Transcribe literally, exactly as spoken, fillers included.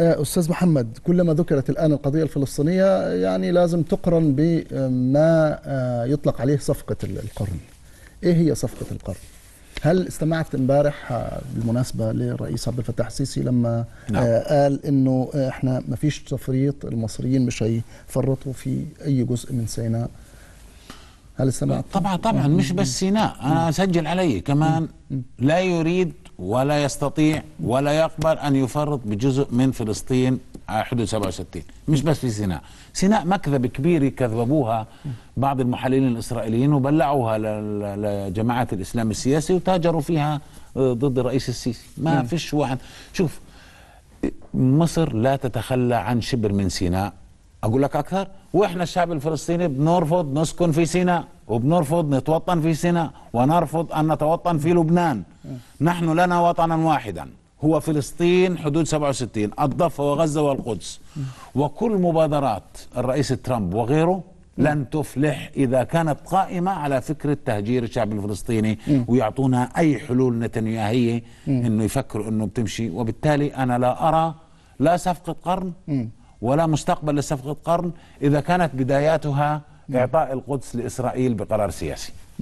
أستاذ محمد، كلما ذكرت الآن القضية الفلسطينية يعني لازم تقرن بما يطلق عليه صفقة القرن. إيه هي صفقة القرن؟ هل استمعت امبارح بالمناسبة للرئيس عبد الفتاح السيسي لما نعم. قال إنه إحنا ما فيش تفريط، المصريين مش هيفرطوا في أي جزء من سيناء؟ هل استمعت؟ طبعا طبعا مش بس سيناء، أنا أسجل عليه كمان، لا يريد ولا يستطيع ولا يقبل أن يفرط بجزء من فلسطين على حدود سبعة وستين، مش بس في سيناء. سيناء مكذبة كبيرة كذبوها بعض المحللين الإسرائيليين وبلعوها لجماعة الإسلام السياسي وتاجروا فيها ضد الرئيس السيسي. ما فيش واحد. شوف، مصر لا تتخلى عن شبر من سيناء، أقول لك أكثر، وإحنا الشعب الفلسطيني بنرفض نسكن في سيناء، وبنرفض نتوطن في سيناء، ونرفض أن نتوطن في لبنان. نحن لنا وطنا واحدا هو فلسطين حدود سبعة وستين، الضفة وغزة والقدس. وكل مبادرات الرئيس ترامب وغيره لن تفلح إذا كانت قائمة على فكرة تهجير الشعب الفلسطيني ويعطونا أي حلول نتنياهية أنه يفكروا أنه بتمشي. وبالتالي أنا لا أرى لا صفقة قرن ولا مستقبل لصفقة قرن إذا كانت بداياتها إعطاء القدس لإسرائيل بقرار سياسي.